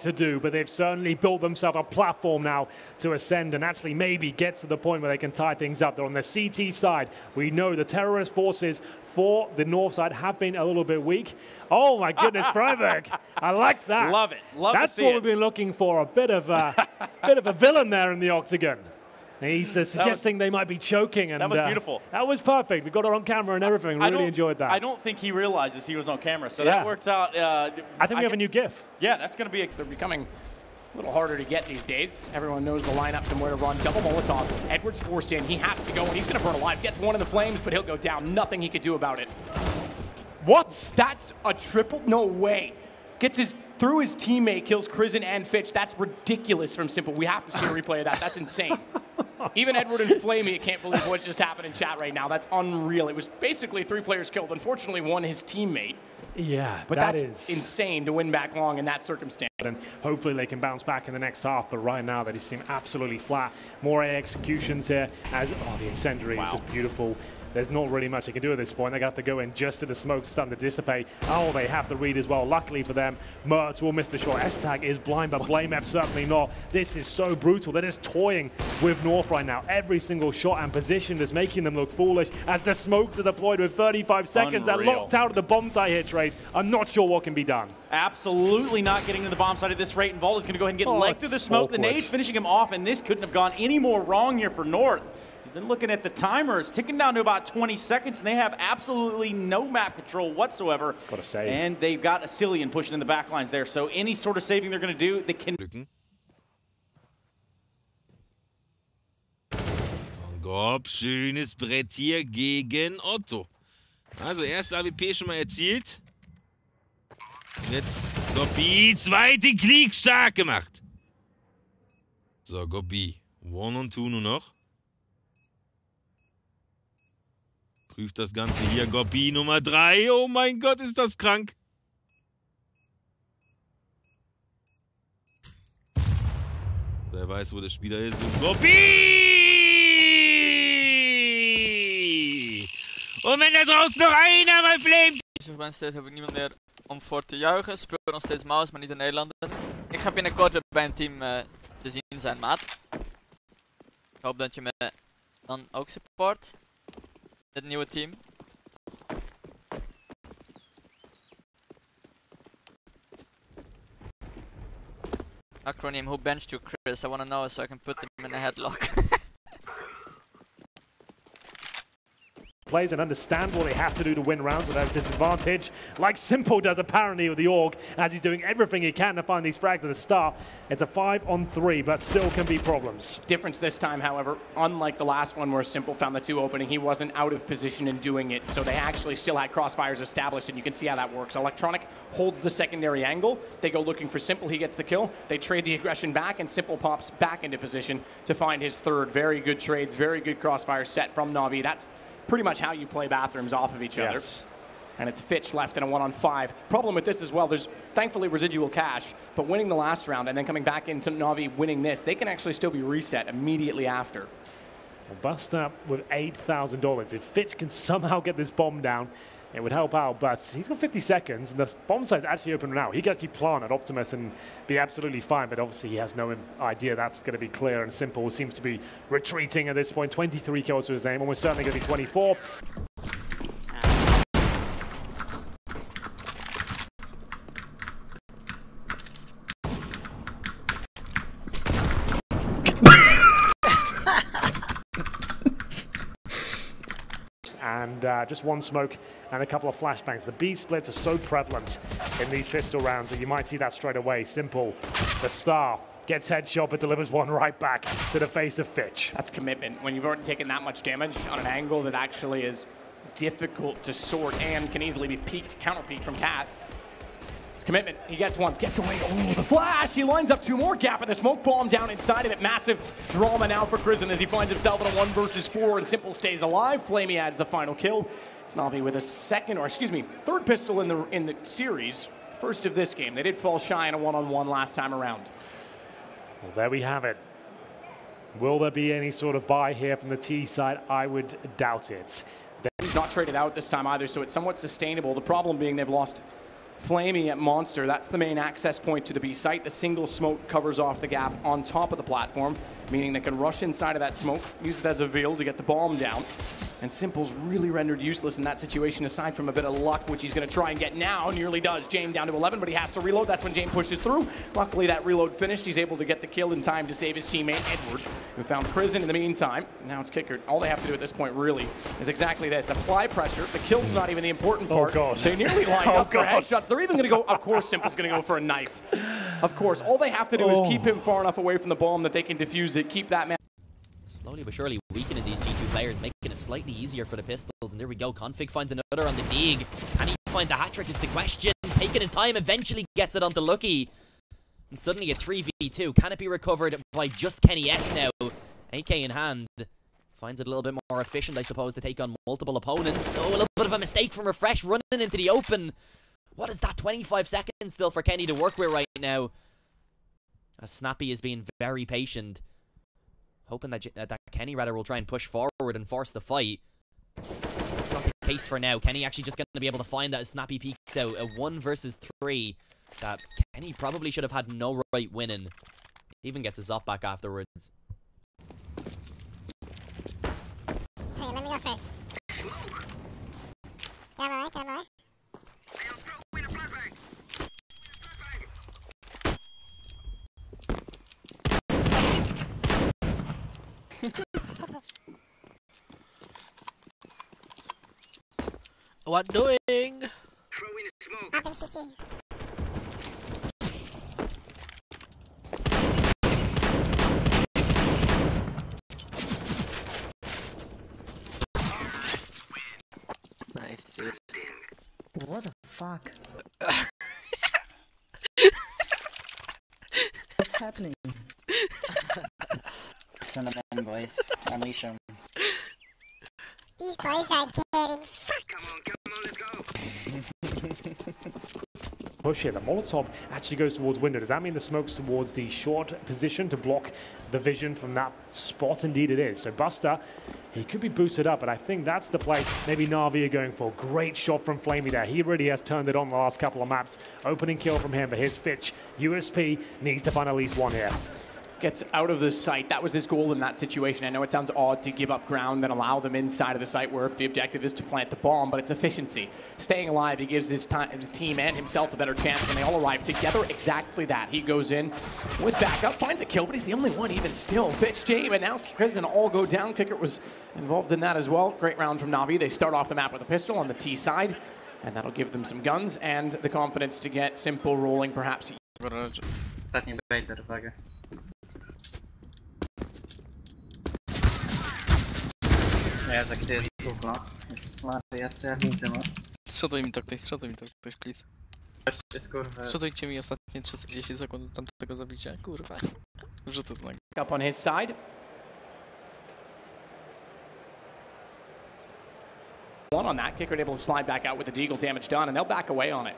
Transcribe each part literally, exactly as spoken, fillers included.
to do, but they've certainly built themselves a platform now to ascend and actually maybe get to the point where they can tie things up. They're on the C T side. We know the terrorist forces for the North side have been a little bit weak. Oh my goodness, Freiburg. I like that. Love it. Love That's what it. we've been looking for, a bit of a, bit of a villain there in the octagon. He's uh, suggesting was, they might be choking. And, that was beautiful. Uh, that was perfect. We got it on camera and everything. I really enjoyed that. I don't think he realizes he was on camera, so yeah. that works out. Uh, I think we I have guess, a new GIF. Yeah, that's going to be, they're becoming a little harder to get these days. Everyone knows the lineups and where to run. Double Molotov. Edward's forced in. He has to go, and he's going to burn alive. Gets one in the flames, but he'll go down. Nothing he could do about it. What? That's a triple? No way. Gets his... Through his teammate, kills Krizan and Fitch. That's ridiculous from s one mple. We have to see a replay of that. That's insane. Even Edward and Flamey can't believe what just happened in chat right now. That's unreal. It was basically three players killed. Unfortunately, one his teammate. Yeah, but that that's is insane to win back long in that circumstance. And hopefully they can bounce back in the next half, but right now they just seem absolutely flat. More executions here as, oh, the incendiary wow. is just beautiful. There's not really much they can do at this point. They're going to have to go in just to the smoke, starting to dissipate. Oh, they have the read as well. Luckily for them, Mertz will miss the shot. S-Tag is blind, but BlameF certainly not. This is so brutal. They're just toying with North right now. Every single shot and position is making them look foolish as the smokes are deployed with thirty-five seconds. Unreal. They're locked out of the bomb site here, Trace. I'm not sure what can be done. Absolutely not getting to the bomb site at this rate. And Volt is going to go ahead and get oh, legged through the smoke. Awkward. The nade finishing him off, and this couldn't have gone any more wrong here for North. Then looking at the timer, it's ticking down to about twenty seconds, and they have absolutely no map control whatsoever. Got a save. And they've got a Cillian pushing in the back lines there, so any sort of saving they're going to do, they can... Gop, schönes Brett hier gegen Otto. Also, erste A W P schon mal erzielt. Jetzt Gopi, zweite Klick stark gemacht. So, Gopi, one und two nur noch. Prüft das Ganze hier. Gopi Nummer drei. Oh mein Gott, ist das krank. Wer weiß, wo der Spieler ist. Und Gopi! Und wenn da draußen noch einer bei Flame... Ich bin steeds, habe ich niemand mehr um vor zu juichen. Speel nog steeds Maus, maar niet de Nederlander. Ik ga binnenkort bij een team uh, te zien zijn, maat. Ik hoop dat je me dan ook support. Het nieuwe team. Acronym, who benched you, Chris? I want to know so I can put them in a headlock. Plays and understand what they have to do to win rounds without disadvantage, like s one mple does apparently with the Org, as he's doing everything he can to find these frags at the start. It's a five on three, but still can be problems. Difference this time, however, unlike the last one where s one mple found the two opening, he wasn't out of position in doing it, so they actually still had crossfires established, and you can see how that works. Electronic holds the secondary angle. They go looking for s one mple. He gets the kill. They trade the aggression back, and s one mple pops back into position to find his third. Very good trades, very good crossfire set from Navi. That's pretty much how you play bathrooms off of each other. Yes. And it's Fitch left in a one on five. Problem with this as well, there's thankfully residual cash, but winning the last round and then coming back into Navi winning this, they can actually still be reset immediately after. Well, Buster with eight thousand dollars. If Fitch can somehow get this bomb down, it would help out, but he's got fifty seconds, and the bomb site's actually open now. He could actually plant at Optimus and be absolutely fine, but obviously he has no idea that's going to be clear, and s one mple seems to be retreating at this point. twenty-three kills to his name, almost certainly going to be twenty-four. And uh, just one smoke and a couple of flashbangs. The B splits are so prevalent in these pistol rounds that you might see that straight away. s one mple, the star, gets headshot but delivers one right back to the face of Fitch. That's commitment. When you've already taken that much damage on an angle that actually is difficult to sort and can easily be peaked, counter-peaked from Cat. It's commitment. He gets one, gets away. Oh, the flash! He lines up two more. Gap and the smoke bomb down inside of it. Massive drama now for Krizan as he finds himself in a one versus four, and s one mple stays alive. Flamey adds the final kill. It's Navi with a second, or excuse me, third pistol in the in the series. First of this game. They did fall shy in a one-on-one last time around. Well, there we have it. Will there be any sort of buy here from the T side? I would doubt it. He's not traded out this time either, so it's somewhat sustainable. The problem being they've lost Flamey at Monster, that's the main access point to the B site. The single smoke covers off the gap on top of the platform, meaning they can rush inside of that smoke, use it as a veil to get the bomb down. And s1mple's really rendered useless in that situation, aside from a bit of luck, which he's going to try and get now. Nearly does. Jame down to eleven, but he has to reload. That's when Jame pushes through. Luckily, that reload finished. He's able to get the kill in time to save his teammate, Edward, who found prison in the meantime. Now it's Kicker. All they have to do at this point, really, is exactly this. Apply pressure. The kill's not even the important part. Oh, God. They nearly lined oh, up for headshots. They're even going to go, of course, s1mple's going to go for a knife. Of course. All they have to do oh. is keep him far enough away from the bomb that they can defuse it, keep that man. Slowly but surely weakening these G two players, making it slightly easier for the pistols. And there we go, Config finds another on the dig. Can he find the hat-trick is the question. Taking his time, eventually gets it onto Lucky. And suddenly a three v two. Can it be recovered by just Kenny S now? A K in hand. Finds it a little bit more efficient, I suppose, to take on multiple opponents. Oh, a little bit of a mistake from Refresh running into the open. What is that, twenty-five seconds still for Kenny to work with right now? As Snappy is being very patient. Hoping that, uh, that Kenny rather will try and push forward and force the fight. That's not the case for now. Kenny actually just going to be able to find that as Snappy peeks out. A one versus three that Kenny probably should have had no right winning. He even gets his up back afterwards. Hey, let me go first. Get away, get away. What doing? Throwing a smoke. Up in C T. Nice, dude. What the fuck? What's happening? Son of them boys, unleash them. These boys are getting fucked. Come on, come on, let's go. Push here. The Molotov actually goes towards window. Does that mean the smoke's towards the short position to block the vision from that spot? Indeed it is. So Buster, he could be boosted up, and I think that's the play maybe Navi are going for. Great shot from Flamey there. He really has turned it on the last couple of maps. Opening kill from him, but here's Fitch. U S P needs to find at least one here. Gets out of the site. That was his goal in that situation. I know it sounds odd to give up ground and allow them inside of the site where the objective is to plant the bomb, but it's efficiency. Staying alive, he gives his, time, his team and himself a better chance when they all arrive together. Exactly that. He goes in with backup, finds a kill, but he's the only one even still. Fitch, Jame, and now Krizan all go down. Kicker was involved in that as well. Great round from Navi. They start off the map with a pistol on the T side, and that'll give them some guns and the confidence to get s1mple rolling perhaps. Ja jak gdzie jest dupno, jest smarty, ja co ja widzę no. Strzoduj mi to ktoś, strzoduj mi to ktoś, please. Strzodujcie mi ostatnie trzysta dziesięć sekund od tamtego zabicia, kurwa. Wrzucę to na... Up on his side. One on that, Kicker able to slide back out with the deagle damage done and they'll back away on it.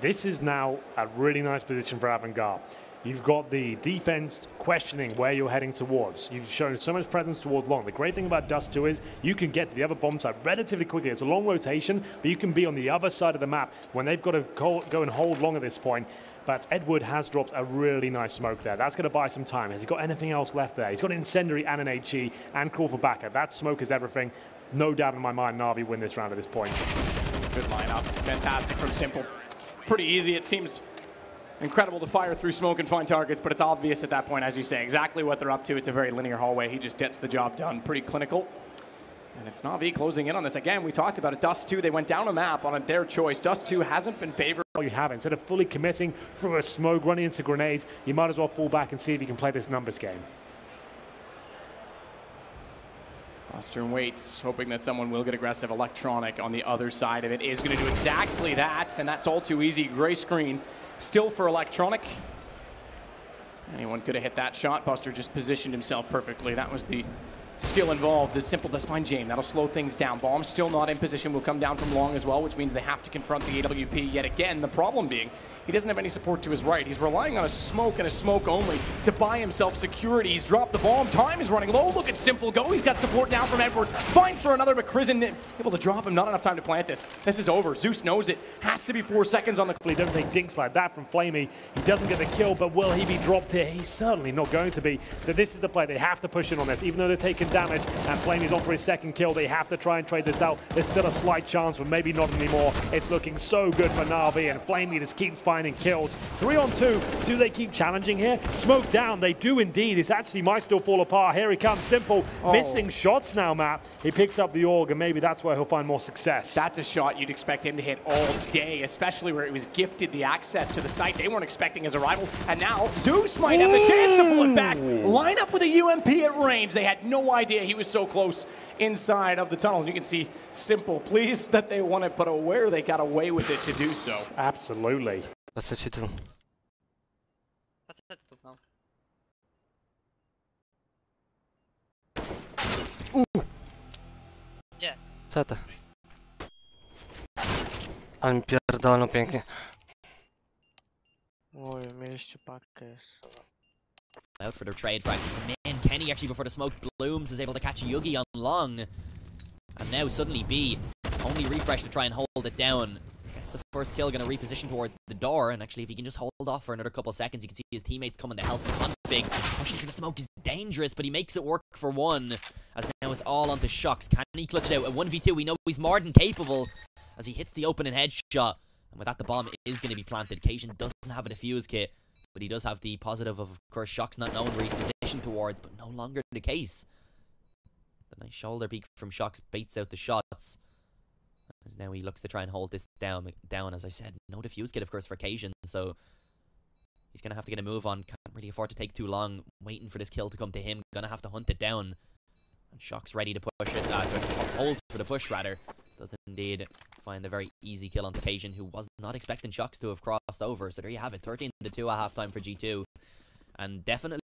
This is now a really nice position for AVANGAR. You've got the defense questioning where you're heading towards. You've shown so much presence towards long. The great thing about Dust two is you can get to the other bomb site relatively quickly. It's a long rotation, but you can be on the other side of the map when they've got to go, go and hold long at this point. But Edward has dropped a really nice smoke there. That's going to buy some time. Has he got anything else left there? He's got an incendiary and an HE and call for backup. That smoke is everything. No doubt in my mind, Navi win this round at this point. Good lineup. Fantastic from s1mple. Pretty easy, it seems. Incredible to fire through smoke and find targets, but it's obvious at that point, as you say, exactly what they're up to. It's a very linear hallway. He just gets the job done. Pretty clinical. And it's Navi closing in on this. Again, we talked about it. Dust two, they went down a map on their choice. Dust two hasn't been favored. You haven't. Instead of fully committing through a smoke, running into grenades, you might as well fall back and see if you can play this numbers game. Buster waits, hoping that someone will get aggressive. Electronic on the other side of it is going to do exactly that, and that's all too easy. Gray screen. Still for Electronic. Anyone could have hit that shot. Buster just positioned himself perfectly. That was the skill involved. This simple does find Jame. That'll slow things down. Bomb still not in position. Will come down from long as well, which means they have to confront the A W P yet again. The problem being, he doesn't have any support to his right. He's relying on a smoke and a smoke only to buy himself security. He's dropped the bomb. Time is running low. Look at simple go. He's got support now from Edward. Finds for another, but Krizan able to drop him. Not enough time to plant this. This is over. Zeus knows it. Has to be four seconds on the clock. He doesn't take dinks like that from Flamey. He doesn't get the kill, but will he be dropped here? He's certainly not going to be. But this is the play. They have to push in on this. Even though they're taking damage and Flamey's on for his second kill, they have to try and trade this out. There's still a slight chance, but maybe not anymore. It's looking so good for Navi, and Flamey just keeps finding kills. Three on two. Do they keep challenging here? Smoke down. They do indeed. This actually might still fall apart. Here he comes. simple. Oh. Missing shots now, Matt. He picks up the org, and maybe that's where he'll find more success. That's a shot you'd expect him to hit all day, especially where he was gifted the access to the site they weren't expecting his arrival. And now Zeus might have the chance to pull it back. Line up with a U M P at range. They had no idea he was so close inside of the tunnels. You can see simple pleased that they won it, but aware they got away with it to do so. Absolutely. That's a G two. That's a G two now. Ooh. Gdzie? Co to? Ale mi pierdolą pięknie. Oj, mieliście pakę. Out for their trade frag. Man, Kenny actually before the smoke blooms is able to catch Yugi on long. And now suddenly B, only Refresh to try and hold it down. Gets the first kill, gonna reposition towards the door, and actually if he can just hold off for another couple seconds, you can see his teammates coming to help Config. Pushing through the smoke is dangerous, but he makes it work for one. As now it's all onto shox. Can he clutch it out? At one v two, we know he's more than capable as he hits the opening headshot. And with that, the bomb is gonna be planted. Kajun doesn't have a defuse kit, but he does have the positive of, of course, shox not knowing where he's positioned towards, but no longer the case. The nice shoulder peek from shox baits out the shots. As now he looks to try and hold this down, down as I said, no defuse kit, of course, for Kajun, so he's going to have to get a move on. Can't really afford to take too long, waiting for this kill to come to him. Going to have to hunt it down. And shox ready to push it, uh, to hold for the push, rather. Does indeed find a very easy kill on Kajun, who was not expecting shox to have crossed over. So there you have it, thirteen to two at halftime for G two. And definitely